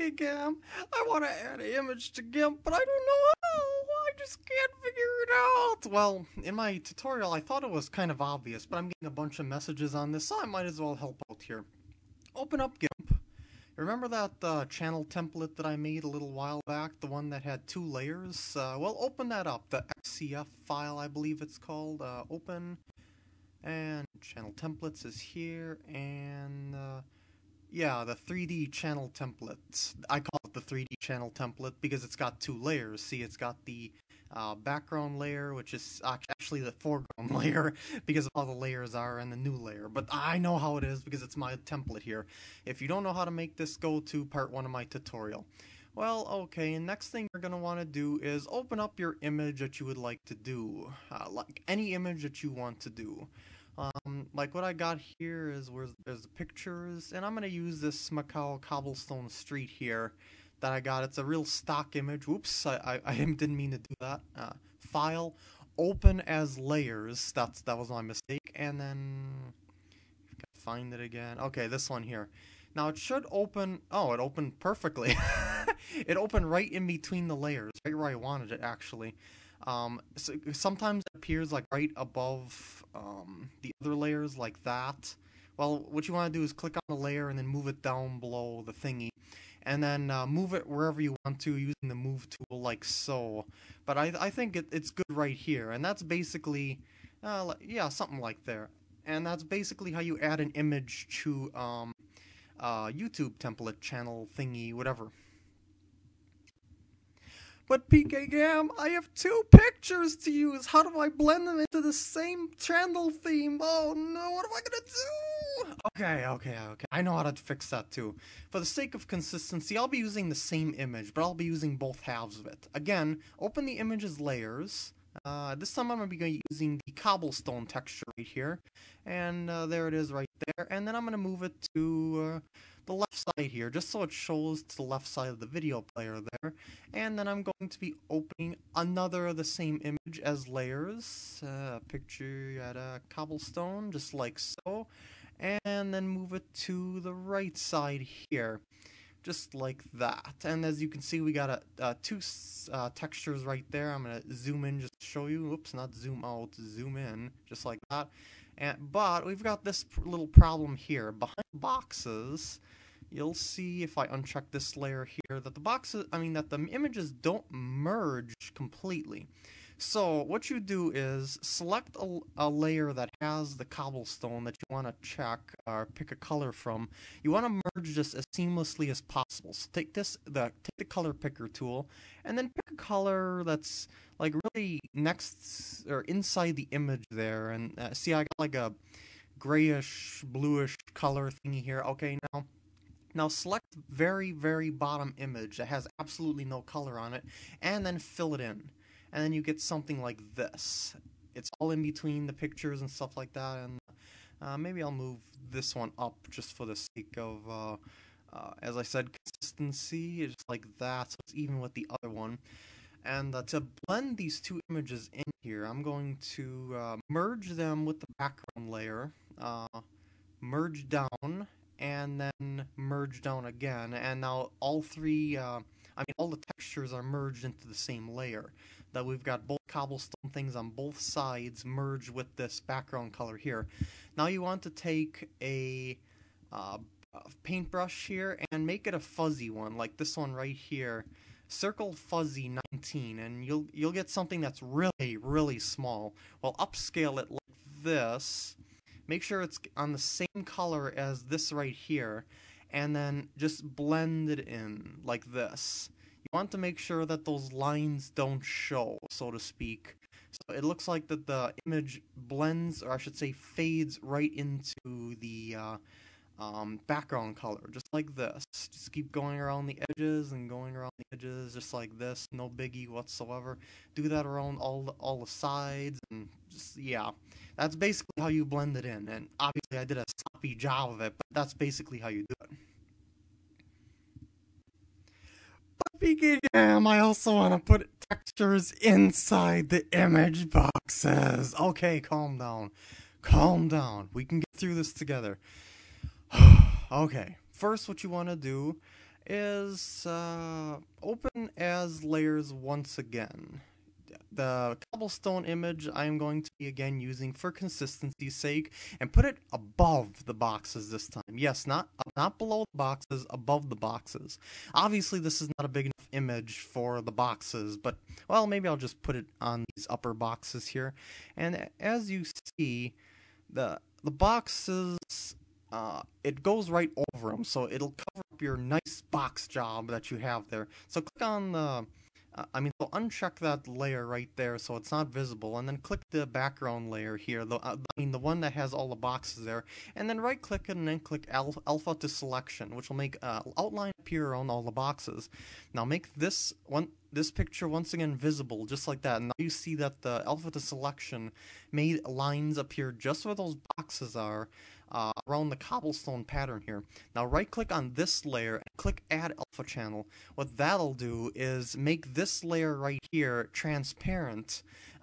PkGam. I want to add an image to GIMP, but I don't know how. I just can't figure it out. Well, in my tutorial, I thought it was kind of obvious, but I'm getting a bunch of messages on this, so I might as well help out here. Open up GIMP. Remember that channel template that I made a little while back, the one that had two layers? Well, open that up, the xcf file, I believe it's called. Open, and channel templates is here, and yeah, the 3D channel template. I call it the 3D channel template because it's got two layers. See, it's got the background layer, which is actually the foreground layer because of all the layers are, and the new layer. But I know how it is because it's my template here. If you don't know how to make this, go to part one of my tutorial. Well, okay, and next thing you're going to want to do is open up your image that you would like to do. Like any image that you want to do. Like what I got here is where there's the pictures, and I'm going to use this Macau cobblestone street here that I got. It's a real stock image. Whoops, I didn't mean to do that. File, open as layers. That was my mistake. And then find it again. Okay, this one here. Now it should open. Oh, it opened perfectly. It opened right in between the layers, right where I wanted it actually. So sometimes it appears like right above the other layers like that. Well, what you want to do is click on the layer and then move it down below the thingy, and then move it wherever you want to using the move tool like so. But I think it's good right here, and that's basically, yeah, something like there. And that's basically how you add an image to YouTube template channel thingy, whatever. But PkGam, I have two pictures to use. How do I blend them into the same channel theme? Oh no, what am I gonna do? Okay. I know how to fix that too. For the sake of consistency, I'll be using the same image, but I'll be using both halves of it. Again, open the image's layers. This time I'm gonna be using the cobblestone texture right here, and there it is right there. And then I'm gonna move it to the left side here, just so it shows to the left side of the video player there. And then I'm going to be opening another of the same image as layers, picture at a cobblestone, just like so, and then move it to the right side here, just like that. And as you can see, we got two textures right there. I'm gonna zoom in just to show you. Oops, not zoom out, zoom in, just like that. But we've got this little problem here. Behind boxes, you'll see if I uncheck this layer here that the boxes, that the images don't merge completely. So what you do is select a layer that has the cobblestone that you want to check or pick a color from. You want to merge this as seamlessly as possible. So take the color picker tool, and then pick a color that's like really next or inside the image there. And see, I got like a grayish, bluish color thingy here. Okay, now select the very, very bottom image that has absolutely no color on it, and then fill it in. And then you get something like this. It's all in between the pictures and stuff like that. And maybe I'll move this one up just for the sake of, as I said, consistency. It's just like that, so it's even with the other one. And to blend these two images in here, I'm going to merge them with the background layer, merge down, and then merge down again. And now all three... all the textures are merged into the same layer. That we've got both cobblestone things on both sides merged with this background color here. Now you want to take a paintbrush here and make it a fuzzy one, like this one right here. Circle fuzzy 19, and you'll get something that's really, really small. Well, upscale it like this. Make sure it's on the same color as this right here. And then just blend it in like this. You want to make sure that those lines don't show, so to speak. So it looks like that the image blends, or I should say fades right into the background color, just like this. Just keep going around the edges and going around the edges, just like this. No biggie whatsoever. Do that around all the sides, and just, yeah. That's basically how you blend it in, and obviously I did a sloppy job of it, but that's basically how you do it. But PkGam, I also want to put textures inside the image boxes. Okay, calm down. Calm down. We can get through this together. Okay, first what you want to do is open as layers once again. The cobblestone image I'm going to be again using for consistency's sake, and put it above the boxes this time. Yes, not below the boxes, above the boxes. Obviously this is not a big enough image for the boxes, but well, maybe I'll just put it on these upper boxes here. And as you see, the boxes, it goes right over them, so it'll cover up your nice box job that you have there. So click on the so uncheck that layer right there so it's not visible, and then click the background layer here, the one that has all the boxes there, and then right click it and then click alpha to selection, which will make outline appear on all the boxes. Now make this one, this picture once again visible, just like that, and now you see that the alpha to selection made lines appear just where those boxes are around the cobblestone pattern here. Now right click on this layer and click add alpha channel. What that'll do is make this layer right here transparent.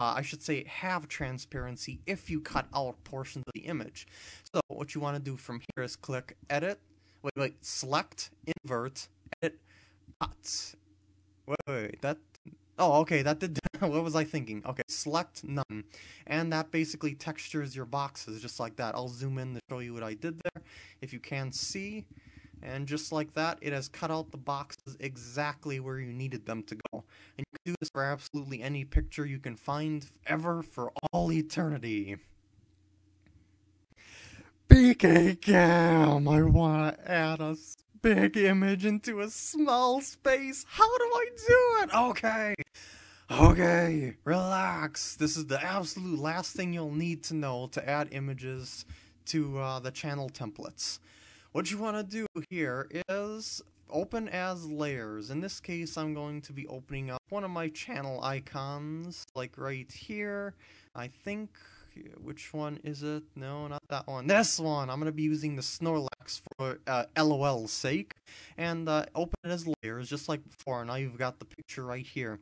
I should say have transparency if you cut out portions of the image. So what you want to do from here is click edit, select, invert, edit, cuts. Oh, okay, that did, what was I thinking? Okay, select none. And that basically textures your boxes just like that. I'll zoom in to show you what I did there, if you can see. And just like that, it has cut out the boxes exactly where you needed them to go. And you can do this for absolutely any picture you can find ever for all eternity. PkGam, I want to add a big image into a small space. How do I do it? Okay. Okay, relax. This is the absolute last thing you'll need to know to add images to the channel templates. What you want to do here is open as layers. In this case, I'm going to be opening up one of my channel icons, like right here. I think, which one is it? No, not that one. This one! I'm going to be using the Snorlax for LOL's sake. And open it as layers, just like before. Now you've got the picture right here.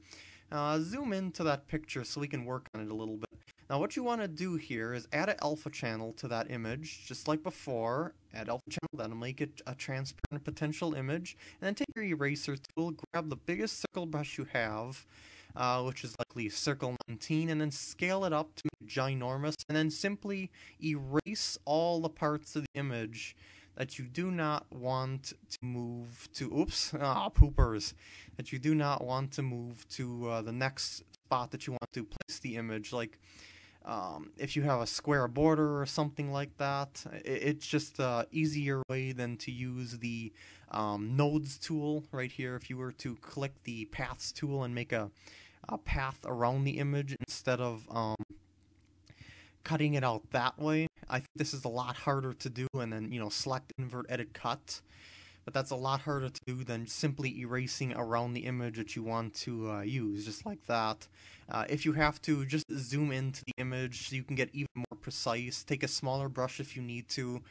Zoom into that picture so we can work on it a little bit. Now what you want to do here is add an alpha channel to that image, just like before. Add alpha channel, that'll make it a transparent potential image. And then take your eraser tool, grab the biggest circle brush you have, which is likely circle 19, and then scale it up to make it ginormous, and then simply erase all the parts of the image that you do not want to move to, that you do not want to move to the next spot that you want to place the image, like if you have a square border or something like that. It's just an easier way than to use the nodes tool right here. If you were to click the paths tool and make a path around the image instead of cutting it out that way, I think this is a lot harder to do, and then, you know, select, invert, edit, cut. But that's a lot harder to do than simply erasing around the image that you want to use, just like that. If you have to, just zoom into the image so you can get even more precise. Take a smaller brush if you need to.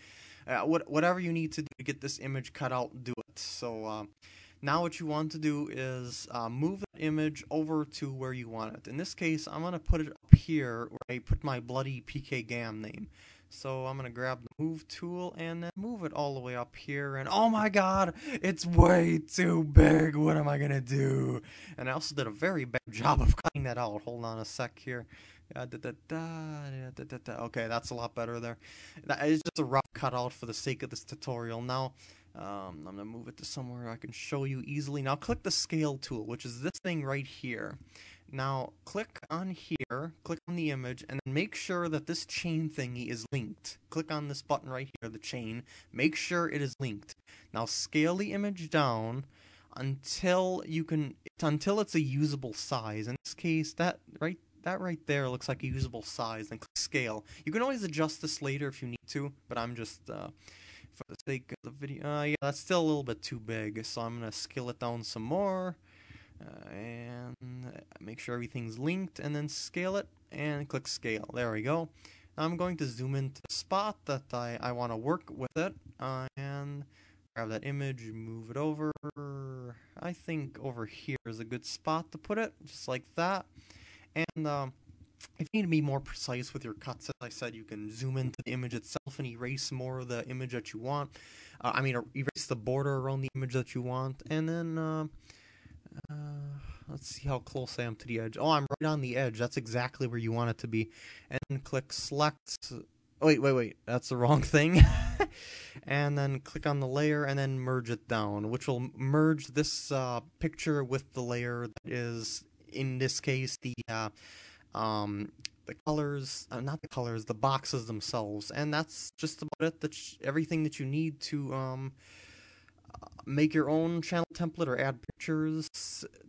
Whatever you need to do to get this image cut out, do it. So now what you want to do is move the image over to where you want it. In this case, I'm going to put it up here where I put my bloody PkGam name. So I'm going to grab the move tool and then move it all the way up here, and oh my god, it's way too big, what am I going to do? And I also did a very bad job of cutting that out, hold on a sec here. Okay, that's a lot better there. It's just a rough cutout for the sake of this tutorial. Now, I'm going to move it to somewhere I can show you easily. Now click the scale tool, which is this thing right here. Now click on here, click on the image, and then make sure that this chain thingy is linked. Click on this button right here, the chain, make sure it is linked. Now scale the image down until you can, until it's a usable size. In this case, that right there looks like a usable size, and click scale. You can always adjust this later if you need to, but I'm just, for the sake of the video, yeah, that's still a little bit too big, so I'm gonna scale it down some more. And make sure everything's linked, and then scale it and click scale. There we go. Now I'm going to zoom into the spot that I want to work with it, and grab that image, move it over. I think over here is a good spot to put it, just like that. And If you need to be more precise with your cuts, as I said, you can zoom into the image itself and erase more of the image that you want. I mean, erase the border around the image that you want. And then, let's see how close I am to the edge. Oh, I'm right on the edge. That's exactly where you want it to be. And then click select. Oh, wait. That's the wrong thing. And then click on the layer and then merge it down, which will merge this picture with the layer that is, in this case, the colors, not the colors, the boxes themselves. And that's just about it. That's everything that you need to make your own channel template or add pictures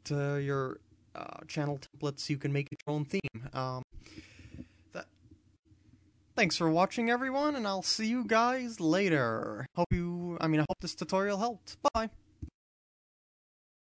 to your channel templates. You can make it your own theme. Thanks for watching, everyone, and I'll see you guys later. I mean, I hope this tutorial helped. Bye.